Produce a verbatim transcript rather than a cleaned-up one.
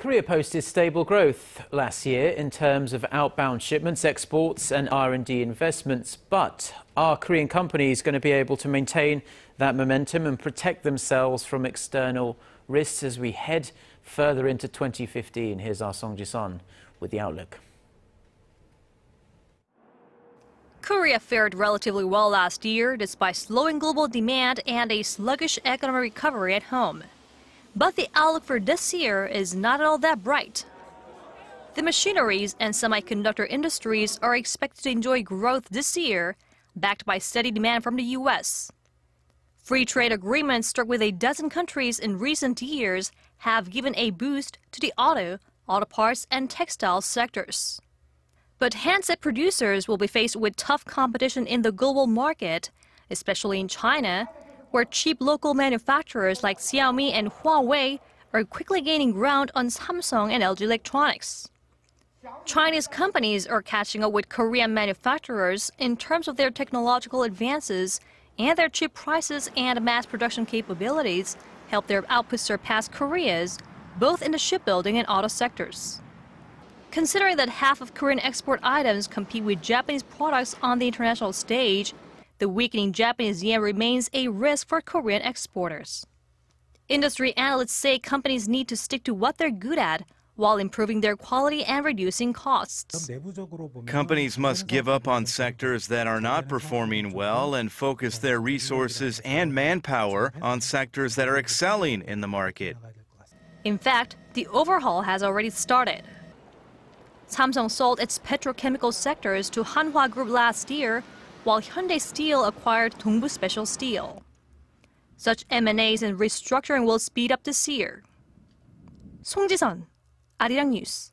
Korea posted stable growth last year in terms of outbound shipments, exports and R and D investments. But are Korean companies going to be able to maintain that momentum and protect themselves from external risks as we head further into twenty fifteen? Here's our Song Ji-sun with the outlook. Korea fared relatively well last year despite slowing global demand and a sluggish economic recovery at home. But the outlook for this year is not at all that bright. The machineries and semiconductor industries are expected to enjoy growth this year, backed by steady demand from the U S. Free trade agreements struck with a dozen countries in recent years have given a boost to the auto, auto parts and textile sectors. But handset producers will be faced with tough competition in the global market, especially in China, where cheap local manufacturers like Xiaomi and Huawei are quickly gaining ground on Samsung and L G Electronics. Chinese companies are catching up with Korean manufacturers in terms of their technological advances, and their cheap prices and mass production capabilities help their output surpass Korea's, both in the shipbuilding and auto sectors. Considering that half of Korean export items compete with Japanese products on the international stage, the weakening Japanese yen remains a risk for Korean exporters. Industry analysts say companies need to stick to what they're good at while improving their quality and reducing costs. Companies must give up on sectors that are not performing well and focus their resources and manpower on sectors that are excelling in the market. In fact, the overhaul has already started. Samsung sold its petrochemical sectors to Hanwha Group last year, while Hyundai Steel acquired Dongbu Special Steel. Such M and A's and restructuring will speed up this year. Song Ji-sun, Arirang News.